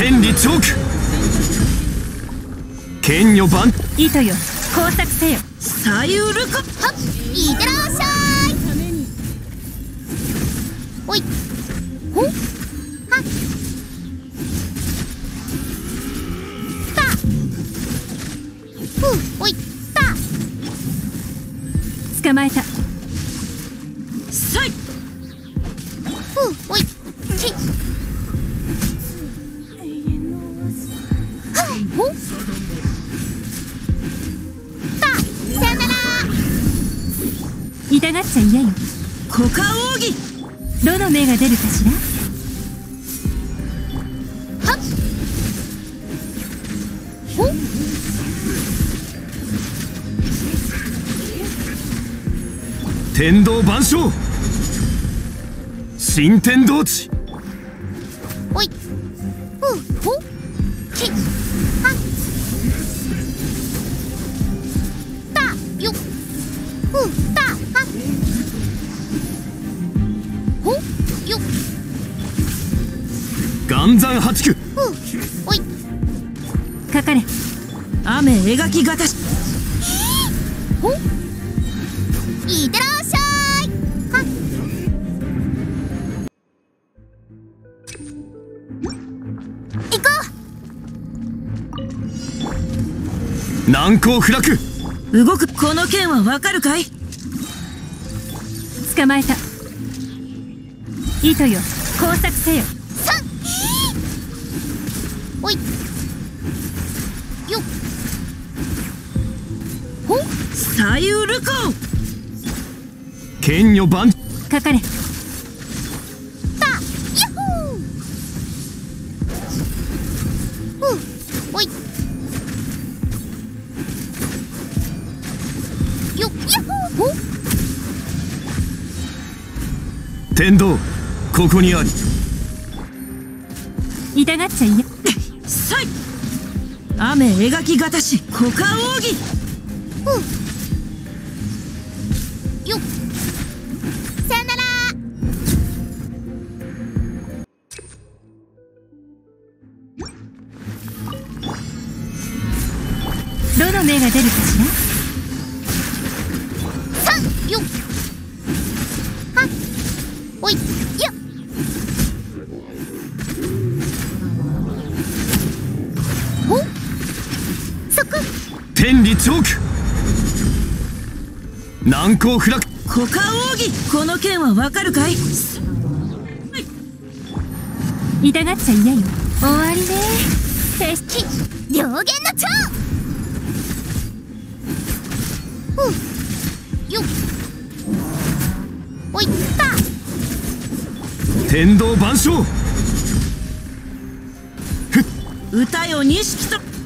天理チョーク剣女番糸よ工作せよさゆるかはっいってらっしゃいおいほっはったふおいた捕まえたさいふおい痛がっちゃ嫌よ。股間奥義。どの目が出るかしら。はっ。ほ。天道万象。新天道地。おい。うほ。き。は。たよ。うた。安山八九。おい。かかれ。雨描きがたし。お。いってらっしゃい。は。行こう。難攻不落。動くこの剣はわかるかい。捕まえた。糸よ。工作せよ。おいよっほっさゆるか剣女番かかれたやっほーうおいよっやっほー天道ここにあり痛がっちゃいや雨描きがたし股間奥義よっさよならどの目が出るかしら3よっはっおいよっ天理チョーク難攻不落股間奥義この剣はわかるかい痛がっちゃ嫌よ終わりね手引き両弦の蝶よっおいった天道万象歌よ錦と